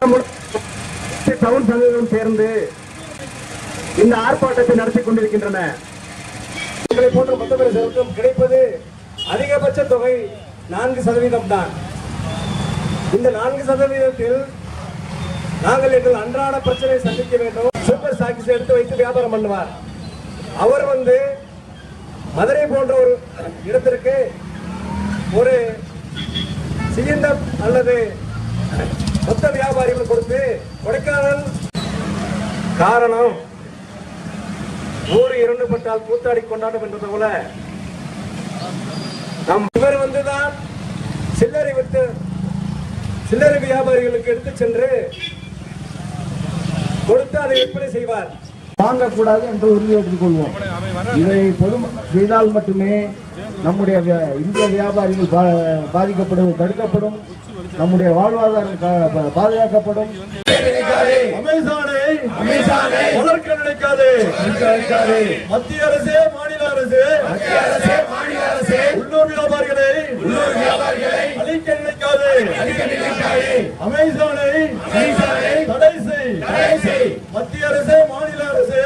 Town Sangalam சேர்ந்து இந்த ஆர்ப்பாட்டத்தை நடத்தி கொண்டிருக்கின்றன. இவர்களை போன்ற மற்றவர்களுக்கும் கிடைப்பது அதிகபட்ச தொகை 4% தான். இந்த 4%த்தில் நாங்கள் எங்கள் அன்றாட பிரச்சனையை சந்திக்க வேண்டும். சூப்பர் சாக்ஸ் எடுத்து வைத்து வியாபாரம் பண்ணுவார். அவர் வந்து மதுரை போன்ற ஒரு இடத்திற்கு ஒரு சிறந்த அல்லது மொத்த வியாபாரிகள் கொடுத்து கொடைக்கானல் காரணம் ஊர் இரண்டு பட்டால் கூத்தாடி கொண்டாடும் என்றது போல நம் இவர் வந்துதான் சில்லறை வியாபாரிகளுக்கு எடுத்து சென்று கொடுத்து அதை விற்பனை செய்வார். வாங்கக்கூடாது என்று உறுதி எடுத்துக் கொள்வோம். இதை பொதுமக்கள் செய்தால் மட்டுமே நம்முடைய இந்திய வியாபாரிகள் பாதிக்கப்படும், தடுக்கப்படும், நம்முடைய வாழ்வாதாரம் பாதுகாக்கப்படும். வளர்க்க நினைக்காது மத்திய அரசு, மாநில அரசு, உள்ளூர் வியாபாரிகளை அழிக்க நினைக்காது. அமேசானை தடை செய். மத்திய அரசு, மாநில அரசு,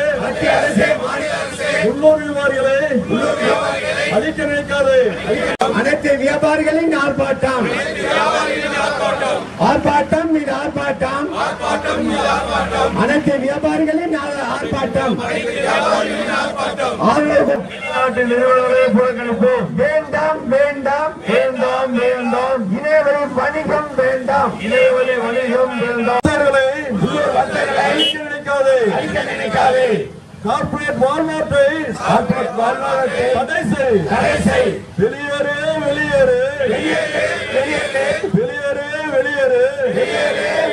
உள்ளூர் வியாபாரிகளை அழிக்க நினைக்காது. அனைத்து வியாபாரிகளின் ஆர்ப்பாட்டம், ஆர்ப்பாட்டம் மீது ஆர்ப்பாட்டம், அனைத்து வியாபாரிகளின் ஆர்ப்பாட்டம். வெளிநாட்டு நிறுவனங்களை புறக்கணிப்பு வேண்டாம், வேண்டாம், வேண்டாம், வேண்டாம். இணையவழி வணிகம் வேண்டாம், இணையவழி வணிகம் வேண்டாம். நினைக்காது கார்பரேட் வால்மார்ட்டை தடை செய். வெளியேறு, வெளியேறு, வெளியேறு, வெளியேறு, வெளியேறு.